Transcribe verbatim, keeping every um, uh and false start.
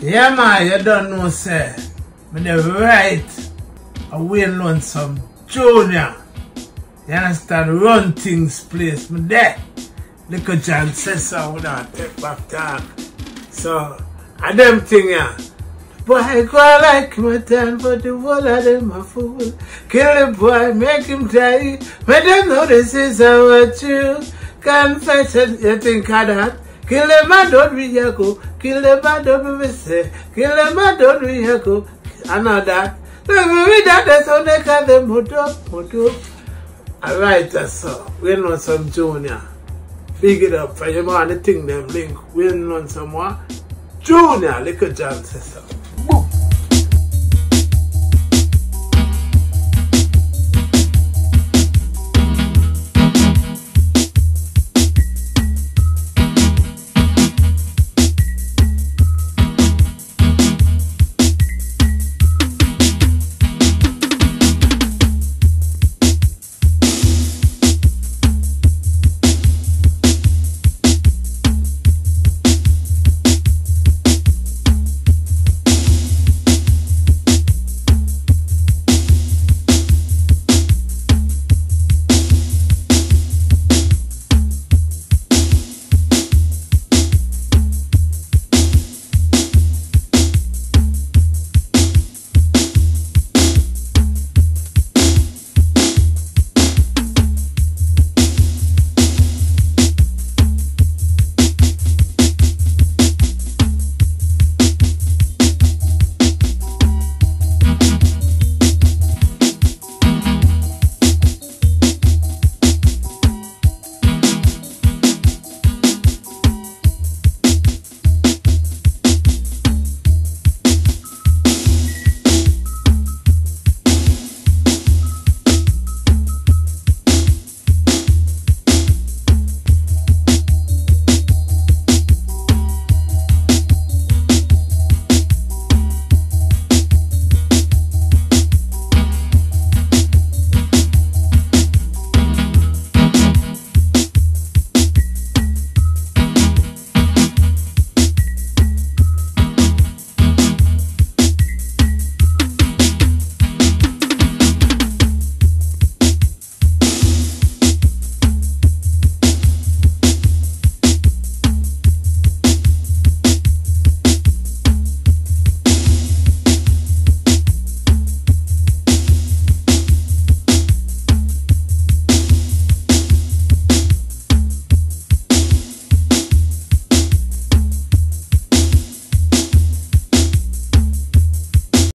Yeah, man, you don't know, sir. But the right a Wayne Lonesome Junior. You understand? Run things, place. But there, Little John says so without take back time. So, I them thing, yeah. Boy, I go like my time, but the whole of them a fool. Kill the boy, make him die. But them know this is our truth. Confession, you think of that? Kill them, I don't read your go. Kill them, I don't be say. Kill them, I don't read your go. I know that. Let me read that, that's how they call them. I write that song. We know some Junior. Big it up for you, man. The thing them link. We know some more. Junior, Little John says so.